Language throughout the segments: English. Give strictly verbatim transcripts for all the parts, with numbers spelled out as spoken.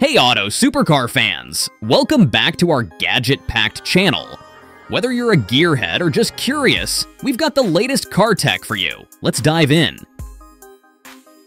Hey Auto Supercar fans! Welcome back to our gadget-packed channel. Whether you're a gearhead or just curious, we've got the latest car tech for you. Let's dive in.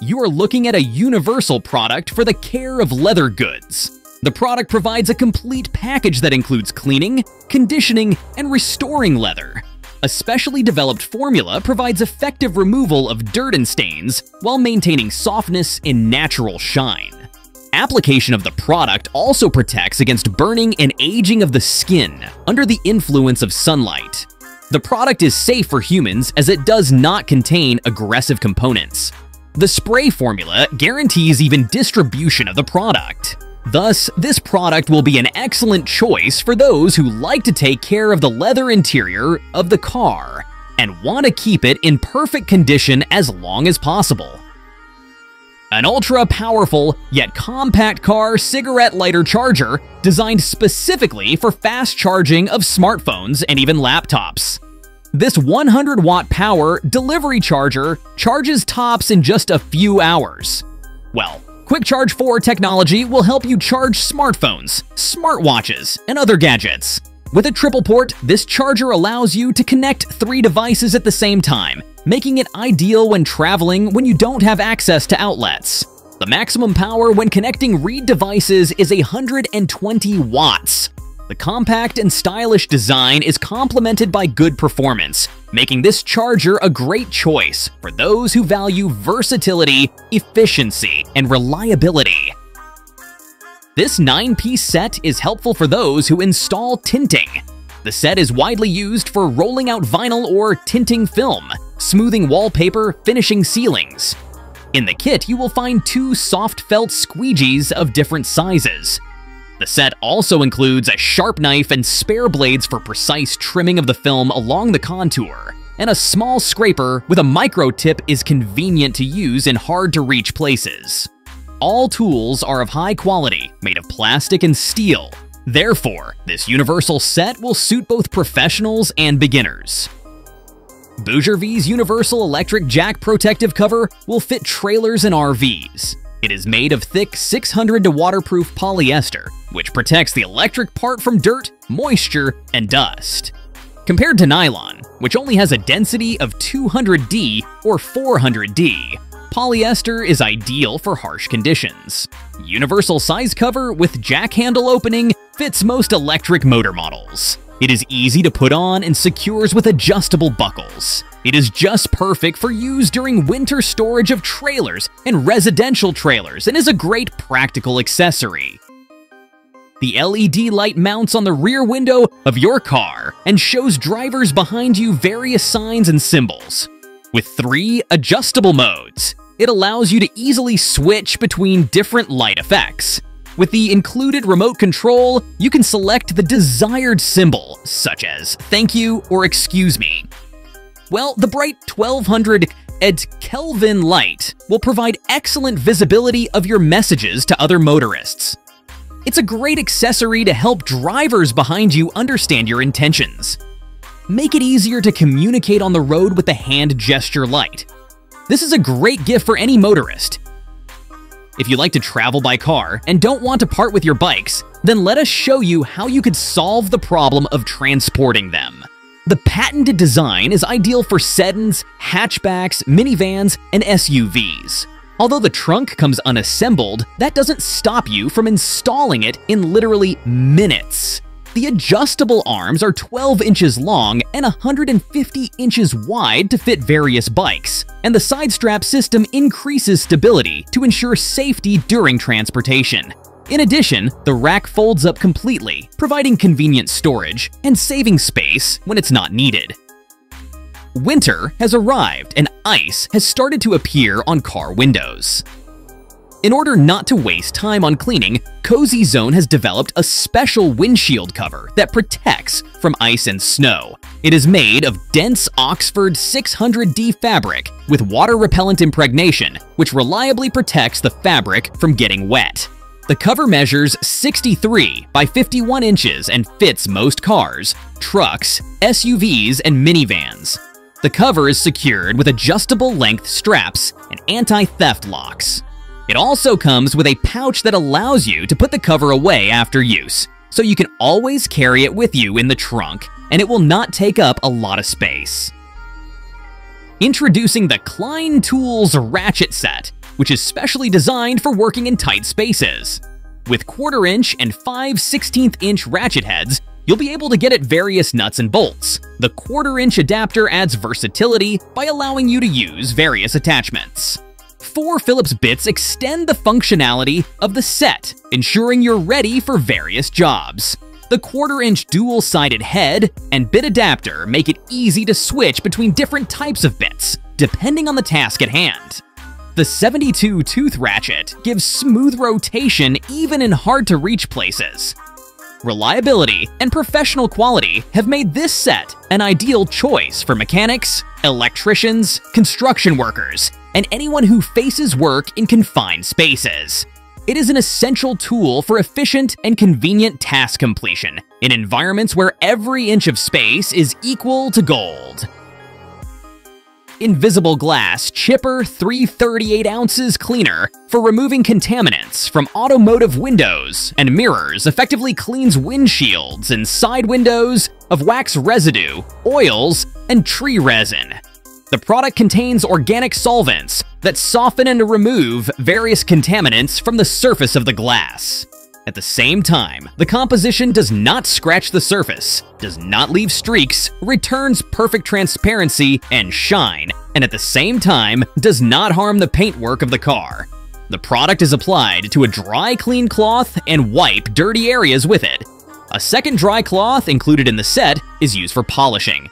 You are looking at a universal product for the care of leather goods. The product provides a complete package that includes cleaning, conditioning, and restoring leather. A specially developed formula provides effective removal of dirt and stains while maintaining softness and natural shine. Application of the product also protects against burning and aging of the skin under the influence of sunlight. The product is safe for humans as it does not contain aggressive components. The spray formula guarantees even distribution of the product. Thus, this product will be an excellent choice for those who like to take care of the leather interior of the car and want to keep it in perfect condition as long as possible. An ultra-powerful yet compact car cigarette lighter charger designed specifically for fast charging of smartphones and even laptops. This one hundred watt power delivery charger charges tops in just a few hours. Well, Quick Charge four technology will help you charge smartphones, smartwatches, and other gadgets. With a triple port, this charger allows you to connect three devices at the same time, making it ideal when traveling when you don't have access to outlets. The maximum power when connecting read devices is one hundred twenty watts. The compact and stylish design is complemented by good performance, making this charger a great choice for those who value versatility, efficiency, and reliability. This nine-piece set is helpful for those who install tinting. The set is widely used for rolling out vinyl or tinting film, smoothing wallpaper, finishing ceilings. In the kit, you will find two soft felt squeegees of different sizes. The set also includes a sharp knife and spare blades for precise trimming of the film along the contour, and a small scraper with a micro tip is convenient to use in hard-to-reach places. All tools are of high quality, made of plastic and steel. Therefore, this universal set will suit both professionals and beginners. Bougerville's universal electric jack protective cover will fit trailers and R Vs. It is made of thick six hundred to waterproof polyester, which protects the electric part from dirt, moisture, and dust. Compared to nylon, which only has a density of two hundred D or four hundred D, polyester is ideal for harsh conditions. Universal size cover with jack handle opening fits most electric motor models. It is easy to put on and secures with adjustable buckles. It is just perfect for use during winter storage of trailers and residential trailers and is a great practical accessory. The L E D light mounts on the rear window of your car and shows drivers behind you various signs and symbols. With three adjustable modes, it allows you to easily switch between different light effects. With the included remote control, you can select the desired symbol, such as thank you or excuse me. Well, the bright twelve hundred Kelvin light will provide excellent visibility of your messages to other motorists. It's a great accessory to help drivers behind you understand your intentions. Make it easier to communicate on the road with the hand gesture light. This is a great gift for any motorist. If you like to travel by car and don't want to part with your bikes, then let us show you how you could solve the problem of transporting them. The patented design is ideal for sedans, hatchbacks, minivans, and S U Vs. Although the trunk comes unassembled, that doesn't stop you from installing it in literally minutes. The adjustable arms are twelve inches long and one hundred fifty inches wide to fit various bikes, and the side strap system increases stability to ensure safety during transportation. In addition, the rack folds up completely, providing convenient storage and saving space when it's not needed. Winter has arrived and ice has started to appear on car windows. In order not to waste time on cleaning, Cozy Zone has developed a special windshield cover that protects from ice and snow. It is made of dense Oxford six hundred D fabric with water-repellent impregnation, which reliably protects the fabric from getting wet. The cover measures sixty-three by fifty-one inches and fits most cars, trucks, S U Vs, and minivans. The cover is secured with adjustable length straps and anti-theft locks. It also comes with a pouch that allows you to put the cover away after use, so you can always carry it with you in the trunk, and it will not take up a lot of space. Introducing the Klein Tools Ratchet Set, which is specially designed for working in tight spaces. With quarter-inch and five sixteenths inch ratchet heads, you'll be able to get at various nuts and bolts. The quarter-inch adapter adds versatility by allowing you to use various attachments. Four Phillips bits extend the functionality of the set, ensuring you're ready for various jobs. The quarter-inch dual-sided head and bit adapter make it easy to switch between different types of bits, depending on the task at hand. The seventy-two tooth ratchet gives smooth rotation even in hard-to-reach places. Reliability and professional quality have made this set an ideal choice for mechanics, electricians, construction workers, and anyone who faces work in confined spaces. It is an essential tool for efficient and convenient task completion in environments where every inch of space is equal to gold. Invisible Glass Chipper three thirty-eight ounces Cleaner for removing contaminants from automotive windows and mirrors effectively cleans windshields and side windows of wax residue, oils, and tree resin. The product contains organic solvents that soften and remove various contaminants from the surface of the glass. At the same time, the composition does not scratch the surface, does not leave streaks, returns perfect transparency and shine, and at the same time, does not harm the paintwork of the car. The product is applied to a dry clean cloth and wipe dirty areas with it. A second dry cloth included in the set is used for polishing.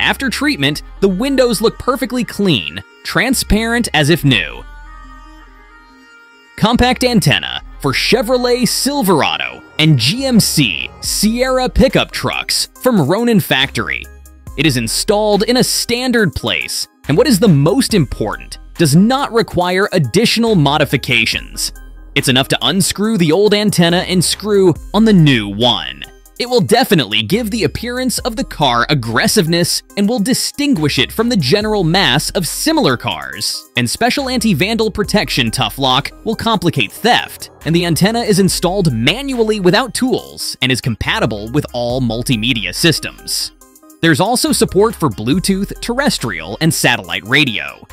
After treatment, the windows look perfectly clean, transparent as if new. Compact antenna for Chevrolet Silverado and G M C Sierra pickup trucks from Ronin Factory. It is installed in a standard place, and what is the most important, does not require additional modifications. It's enough to unscrew the old antenna and screw on the new one. It will definitely give the appearance of the car aggressiveness and will distinguish it from the general mass of similar cars. And special anti-vandal protection Tough Lock will complicate theft, and the antenna is installed manually without tools and is compatible with all multimedia systems. There's also support for Bluetooth, terrestrial, and satellite radio.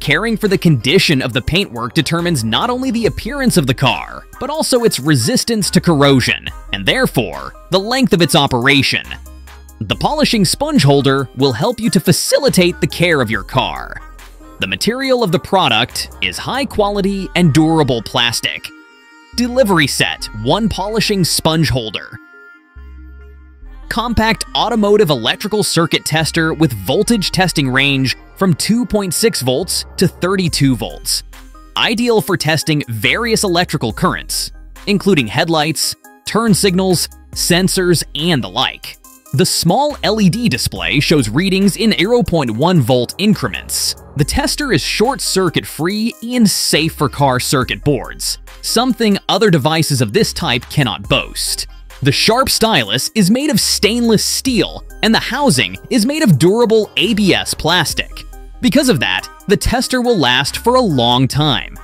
Caring for the condition of the paintwork determines not only the appearance of the car, but also its resistance to corrosion, and therefore, the length of its operation. The polishing sponge holder will help you to facilitate the care of your car. The material of the product is high-quality and durable plastic. Delivery set, one polishing sponge holder. Compact automotive electrical circuit tester with voltage testing range from two point six volts to thirty-two volts. Ideal for testing various electrical currents, including headlights, turn signals, sensors, and the like. The small L E D display shows readings in zero point one volt increments. The tester is short-circuit free and safe for car circuit boards, something other devices of this type cannot boast. The sharp stylus is made of stainless steel, and the housing is made of durable A B S plastic. Because of that, the tester will last for a long time.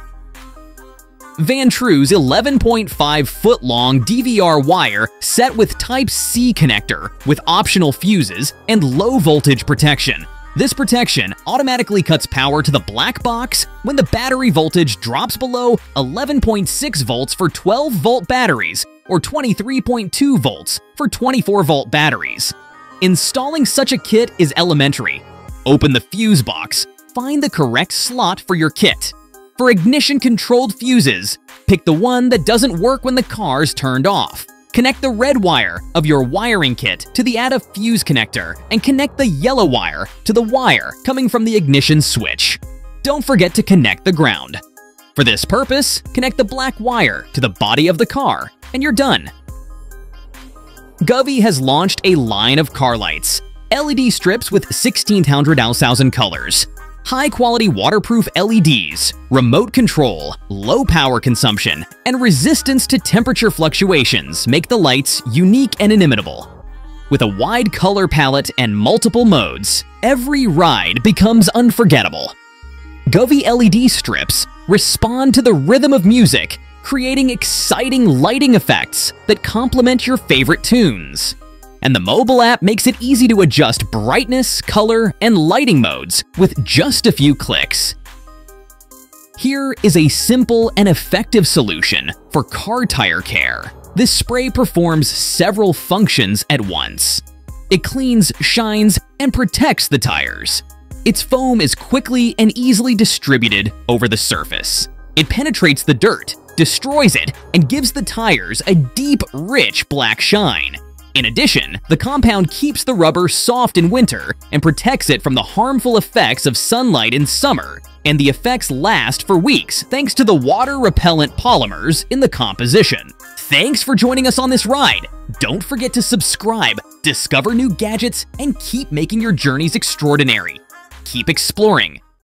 Vantrue's eleven point five foot long D V R wire set with Type C connector with optional fuses and low voltage protection. This protection automatically cuts power to the black box when the battery voltage drops below eleven point six volts for twelve volt batteries or twenty-three point two volts for twenty-four volt batteries. Installing such a kit is elementary. Open the fuse box, find the correct slot for your kit. For ignition-controlled fuses, pick the one that doesn't work when the car's turned off. Connect the red wire of your wiring kit to the add-a fuse connector and connect the yellow wire to the wire coming from the ignition switch. Don't forget to connect the ground. For this purpose, connect the black wire to the body of the car and you're done. Govee has launched a line of car lights, L E D strips with sixteen hundred Alshausen colors, high-quality waterproof L E Ds, remote control, low power consumption, and resistance to temperature fluctuations make the lights unique and inimitable. With a wide color palette and multiple modes, every ride becomes unforgettable. Govee L E D strips respond to the rhythm of music, creating exciting lighting effects that complement your favorite tunes. And the mobile app makes it easy to adjust brightness, color, and lighting modes with just a few clicks. Here is a simple and effective solution for car tire care. This spray performs several functions at once. It cleans, shines, and protects the tires. Its foam is quickly and easily distributed over the surface. It penetrates the dirt, destroys it, and gives the tires a deep, rich black shine. In addition, the compound keeps the rubber soft in winter and protects it from the harmful effects of sunlight in summer, and the effects last for weeks thanks to the water-repellent polymers in the composition. Thanks for joining us on this ride! Don't forget to subscribe, discover new gadgets, and keep making your journeys extraordinary. Keep exploring!